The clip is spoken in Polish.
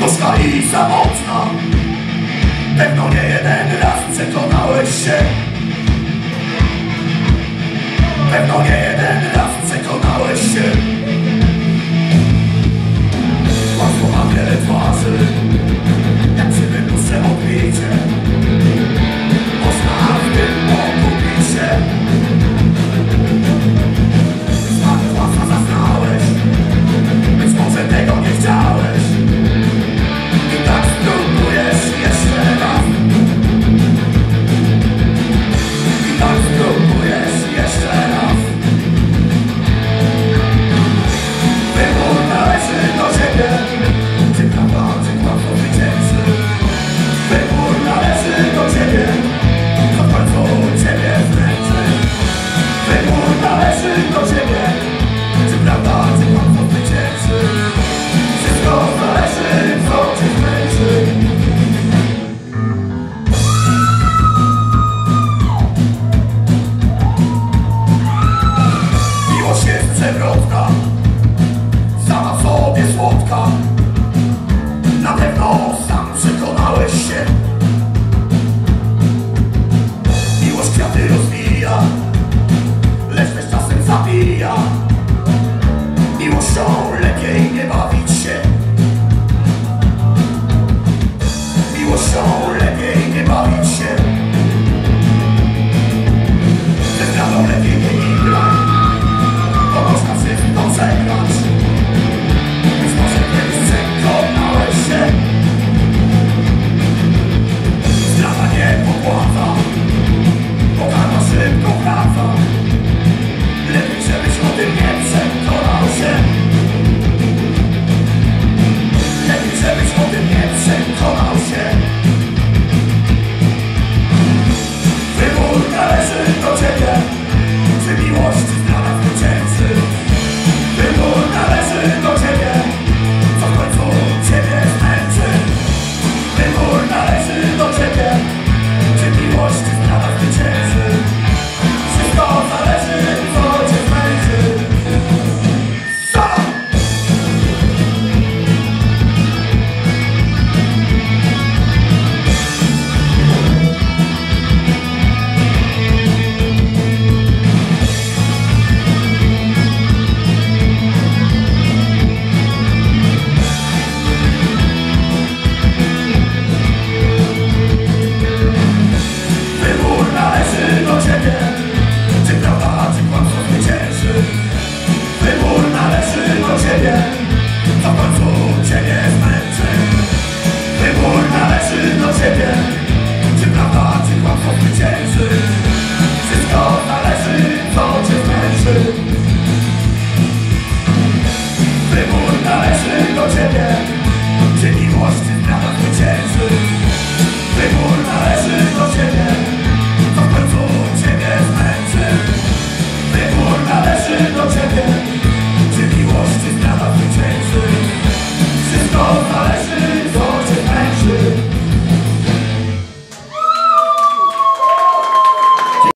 gorzka i za mocna. Pewno nie jeden raz przekonałeś się. Pewno nie jeden raz przekonałeś się. Łatwo ma wiele twarzy, jak się wypuszczę odbicie. Można w tym pogubić się. Smak łatwa zaznałeś, być może tego nie chciałeś. I tak spróbujesz jeszcze raz. I tak spróbujesz jeszcze raz. Wybór należy do siebie. Czy prawda, czy kłamstwo zwycięży? Wybór należy do ciebie. Co w końcu ciebie zmęczy? Wybór należy do ciebie. Czy prawda, czy kłamstwo zwycięży? Wszystko zależy, co cię zmęczy. Miłość jest przewrotna.